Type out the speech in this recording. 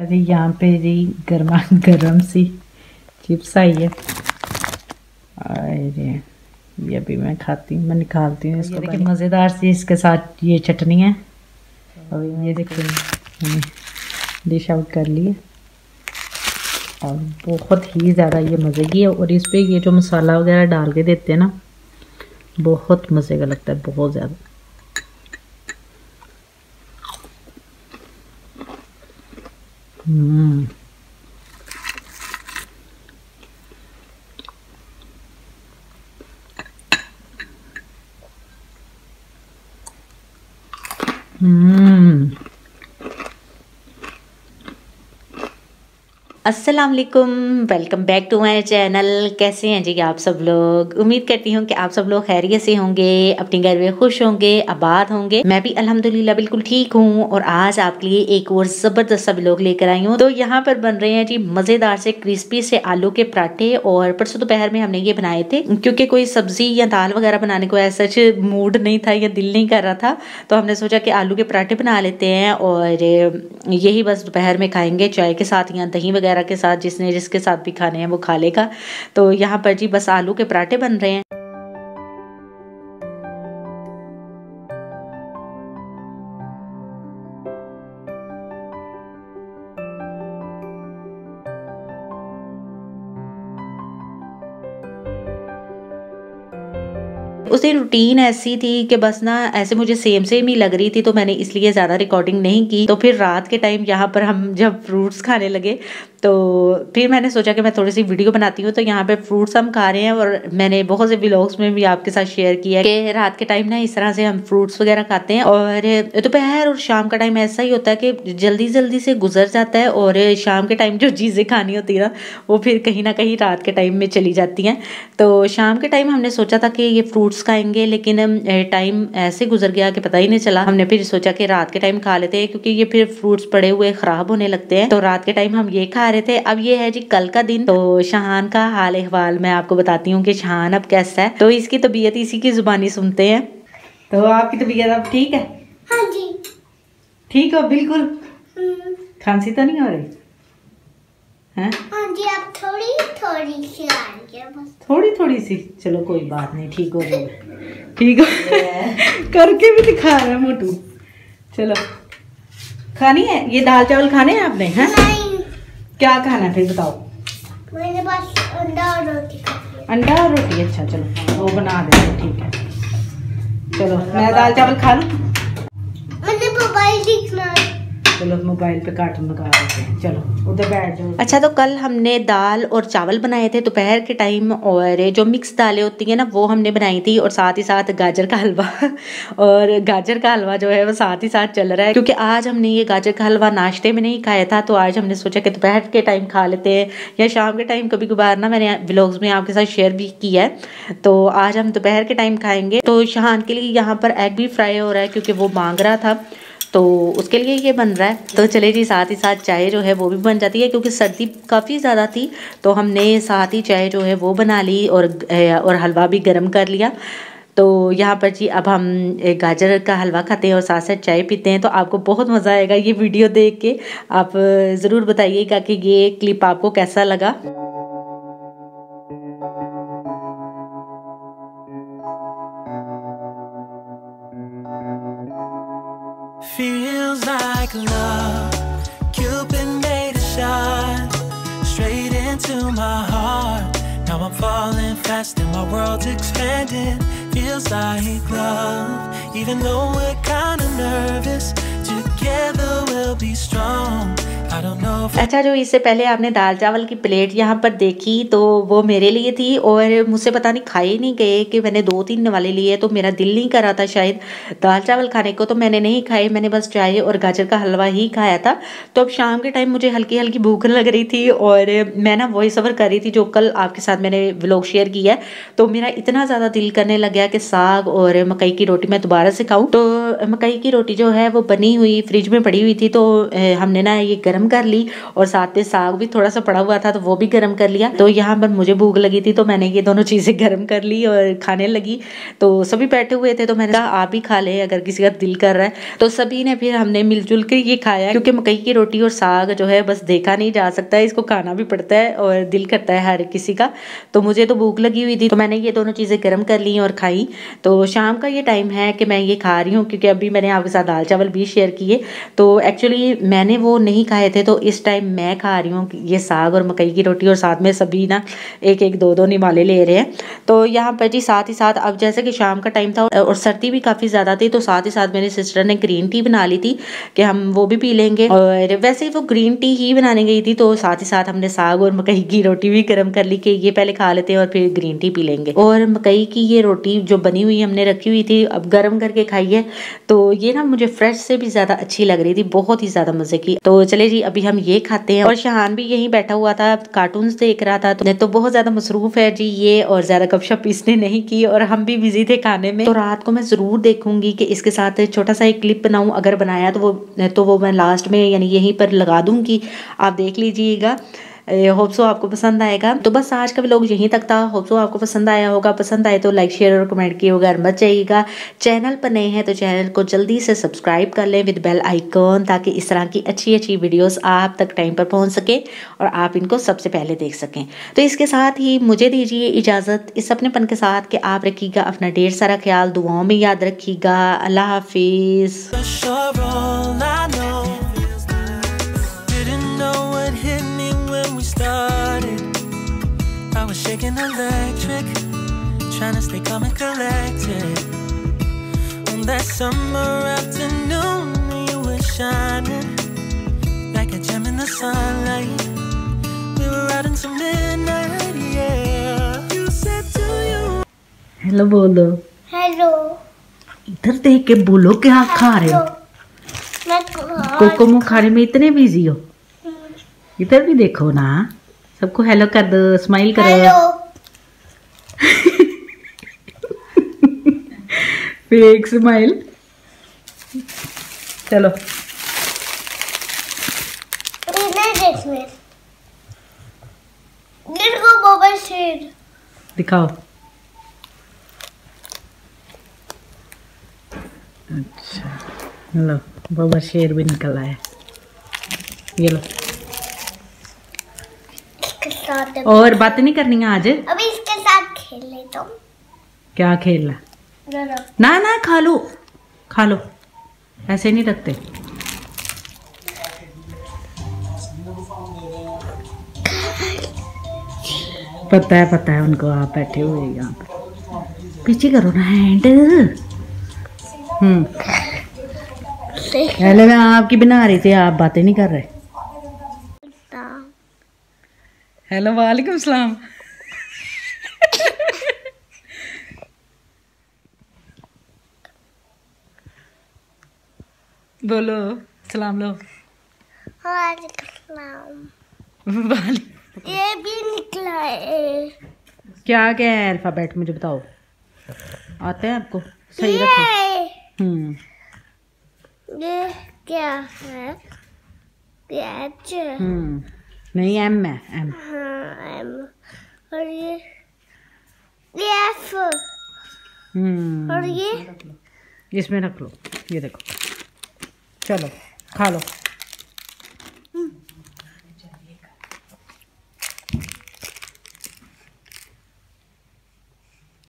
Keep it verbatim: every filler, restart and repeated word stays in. अरे यहाँ पे रही गर्मा गर्म सी चिप्स आई है। अरे ये भी मैं खाती हूँ, मैं निकालती हूँ इसको। देखिए मज़ेदार सी इसके साथ ये चटनी है। और ये देखिए डिश आउट कर लिए और बहुत ही ज़्यादा ये मज़े की है। और इस पर ये जो मसाला वगैरह डाल के देते हैं ना, बहुत मज़े का लगता है, बहुत ज़्यादा। हम्म हम्म अस्सलाम वालेकुम, welcome back to my channel. कैसे हैं जी आप सब लोग? उम्मीद करती हूँ कि आप सब लोग खैरियत से होंगे, अपने घर में खुश होंगे, आबाद होंगे। मैं भी अल्हम्दुलिल्लाह बिल्कुल ठीक हूँ। और आज आपके लिए एक और ज़बरदस्त सा व्लॉग लेकर आई हूँ। तो यहाँ पर बन रहे हैं जी मज़ेदार से क्रिस्पी से आलू के पराठे। और परसों दोपहर में हमने ये बनाए थे, क्योंकि कोई सब्जी या दाल वगैरह बनाने को ऐसा मूड नहीं था या दिल नहीं कर रहा था, तो हमने सोचा कि आलू के पराठे बना लेते हैं और यही बस दोपहर में खाएँगे चाय के साथ या दही वगैरह के साथ। जिसने जिसके साथ भी खाने हैं वो खा लेगा। तो यहाँ पर जी बस आलू के पराठे बन रहे हैं। उस दिन रूटीन ऐसी थी कि बस ना ऐसे मुझे सेम सेम ही लग रही थी, तो मैंने इसलिए ज़्यादा रिकॉर्डिंग नहीं की। तो फिर रात के टाइम यहाँ पर हम जब फ्रूट्स खाने लगे तो फिर मैंने सोचा कि मैं थोड़ी सी वीडियो बनाती हूँ। तो यहाँ पे फ्रूट्स हम खा रहे हैं और मैंने बहुत से व्लॉग्स में भी आपके साथ शेयर किया है कि रात के टाइम ना इस तरह से हम फ्रूट्स वगैरह खाते हैं। और दोपहर और शाम का टाइम ऐसा ही होता है कि जल्दी जल्दी से गुजर जाता है, और शाम के टाइम जो चीज़ें खानी होती है ना वो फिर कहीं ना कहीं रात के टाइम में चली जाती हैं। तो शाम के टाइम हमने सोचा था कि ये फ्रूट्स खाएंगे, लेकिन टाइम ऐसे गुजर गया कि पता ही नहीं चला। हमने फिर सोचा कि रात के टाइम खा लेते हैं, क्योंकि ये फिर फ्रूट्स पड़े हुए ख़राब होने लगते हैं। तो रात के टाइम हम ये खा रहे थे। अब ये है जी कल का दिन। तो शाहान का हाल अहवाल मैं आपको बताती हूँ कि शाहान अब कैसा है। तो इसकी तबीयत इसी की जुबानी सुनते हैं। तो आपकी तबीयत अब ठीक है? हाँ जी ठीक हो बिल्कुल। खांसी तो नहीं हो रही है? हाँ जी अब थोड़ी थोड़ी सी आ रही है बस, थोड़ी थोड़ी सी। चलो कोई बात नहीं, ठीक हो जाएगी। ठीक हो करके भी दिखा रहा है मोटू। चलो खानी है ये दाल चावल खाने हैं आपने? है क्या खाना है फिर बताओ? मेरे पास अंडा और रोटी। अंडा और रोटी? अच्छा चलो वो बना देते हैं, ठीक है। चलो मैं दाल चावल खा लूँ। मैंने मोबाइल देखना है। चलो मोबाइल पे कार्टून लगा देते हैं, चलो उधर बैठ जाओ। अच्छा तो कल हमने दाल और चावल बनाए थे दोपहर के टाइम। और जो मिक्स दालें होती हैं ना वो हमने बनाई थी, और साथ ही साथ गाजर का हलवा। और गाजर का हलवा जो है वो साथ ही साथ चल रहा है, क्योंकि आज हमने ये गाजर का हलवा नाश्ते में नहीं खाया था। तो आज हमने सोचा कि दोपहर के टाइम खा लेते हैं या शाम के टाइम कभी कभार ना। मैंने व्लॉग्स में आपके साथ शेयर भी किया है। तो आज हम दोपहर के टाइम खाएंगे। तो शाहान के लिए यहाँ पर एग भी फ्राई हो रहा है, क्योंकि वो मांग रहा था, तो उसके लिए ये बन रहा है। तो चले जी साथ ही साथ चाय जो है वो भी बन जाती है, क्योंकि सर्दी काफ़ी ज़्यादा थी। तो हमने साथ ही चाय जो है वो बना ली और और हलवा भी गर्म कर लिया। तो यहाँ पर जी अब हम गाजर का हलवा खाते हैं और साथ साथ चाय पीते हैं। तो आपको बहुत मज़ा आएगा ये वीडियो देख के। आप ज़रूर बताइएगा कि ये क्लिप आपको कैसा लगा। Feels like love, Cupid made a shot straight into my heart. Now I'm falling fast and my world's expanding. Feels like love, even though we're kinda nervous. Together we'll be strong. अच्छा जो इससे पहले आपने दाल चावल की plate यहाँ पर देखी तो वो मेरे लिए थी, और मुझसे पता नहीं खाए नहीं गए कि मैंने दो तीन वाले लिए। तो मेरा दिल नहीं कर रहा था शायद दाल चावल खाने को, तो मैंने नहीं खाए। मैंने बस चाय और गाजर का हलवा ही खाया था। तो अब शाम के टाइम मुझे हल्की हल्की भूख लग रही थी, और मैं ना वॉइस ओवर कर रही थी जो कल आपके साथ मैंने व्लॉग शेयर किया। तो मेरा इतना ज़्यादा दिल करने लग गया कि साग और मकई की रोटी मैं दोबारा से खाऊँ। तो मकई की रोटी जो है वो बनी हुई फ्रिज में पड़ी हुई थी। तो हमने ना ये गर्म गर्म कर ली और साथ में साग भी थोड़ा सा पड़ा हुआ था तो वो भी गर्म कर लिया। तो यहाँ पर मुझे भूख लगी थी तो मैंने ये दोनों चीज़ें गर्म कर ली और खाने लगी। तो सभी बैठे हुए थे तो मैंने कहा आप ही खा ले अगर किसी का दिल कर रहा है। तो सभी ने फिर हमने मिलजुल के ये खाया क्योंकि मकई की रोटी और साग जो है बस देखा नहीं जा सकता है, इसको खाना भी पड़ता है और दिल करता है हर किसी का। तो मुझे तो भूख लगी हुई थी तो मैंने ये दोनों चीज़ें गर्म कर ली और खाई। तो शाम का ये टाइम है कि मैं ये खा रही हूँ क्योंकि अभी मैंने आपके साथ दाल चावल भी शेयर किए। तो एक्चुअली मैंने वो नहीं खाए थे तो इस टाइम मैं खा रही हूँ ये साग और मकई की रोटी और साथ में सभी ना एक एक दो दो निवाले ले रहे हैं। तो यहाँ पर जी साथ ही साथ अब जैसे कि शाम का टाइम था और सर्दी भी काफ़ी ज़्यादा थी तो साथ ही साथ मेरी सिस्टर ने ग्रीन टी बना ली थी कि हम वो भी पी लेंगे। और वैसे वो ग्रीन टी ही बनाने गई थी तो साथ ही साथ हमने साग और मकई की रोटी भी गर्म कर ली कि ये पहले खा लेते हैं और फिर ग्रीन टी पी लेंगे। और मकई की ये रोटी जो बनी हुई हमने रखी हुई थी अब गर्म करके खाई है तो ये ना मुझे फ्रेश से भी ज़्यादा अच्छी लग रही थी, बहुत ही ज़्यादा मज़े की। तो चले जी अभी हम ये खाते हैं। और शाहान भी यहीं बैठा हुआ था, कार्टून्स देख रहा था तो, तो बहुत ज़्यादा मसरूफ़ है जी ये और ज़्यादा गपशप इसने नहीं की और हम भी बिजी थे खाने में। तो रात को मैं ज़रूर देखूंगी कि इसके साथ छोटा सा एक क्लिप बनाऊँ, अगर बनाया तो वो तो वो मैं लास्ट में यानी यहीं पर लगा दूँगी, आप देख लीजिएगा। होप सो आपको पसंद आएगा। तो बस आज का व्लॉग यहीं तक था, होप सो आपको पसंद आया होगा। पसंद आए तो लाइक शेयर और कमेंट कीजिएगा और मत जाइएगा। चैनल पर नए हैं तो चैनल को जल्दी से सब्सक्राइब कर लें विद बेल आइकॉन ताकि इस तरह की अच्छी अच्छी वीडियोस आप तक टाइम पर पहुंच सके और आप इनको सबसे पहले देख सकें। तो इसके साथ ही मुझे दीजिए इजाज़त इस अपनेपन के साथ कि आप रखिएगा अपना ढेर सारा ख्याल, दुआओं में याद रखिएगा। अल्लाह हाफिज़। I was shaking electric, trying to stay calm and collected. On that summer afternoon, you were shining like a gem in the sunlight. We were out until midnight, yeah. You said to you. Hello, बोलो. Hello. इधर देख के बोलो क्या खा रहे हो? मैं कोको मुँह खाने में इतने बिजी हो? इधर भी देखो ना, सबको हेलो कर दो, स्माइल करो। Fake smile. चलो दिखाओ। अच्छा लो, बाबा शेर भी निकल आया। ये लो और बात नहीं करनी है आज, अभी इसके साथ खेल ले। तुम क्या खेलना? ना ना खा लो खा लो, ऐसे नहीं रखते। पता है पता है उनको, आप बैठे हुए यहाँ पर। पीछे करो ना हैंड। हम्म मैं आपकी बना रही थी, आप बातें नहीं कर रहे। हेलो वालेकुम सलाम। बोलो सलाम लो। वालेकुम सलाम। वाले ये भी निकला है। क्या क्या है अल्फाबेट मुझे बताओ, आते हैं आपको? सही रखो। हम्म ये क्या है? प्याज। हम्म नहीं एम है, एम। हाँ, एम। और ये ये एफ। हम्म और ये इसमें रख लो। ये देखो, चलो खा लो।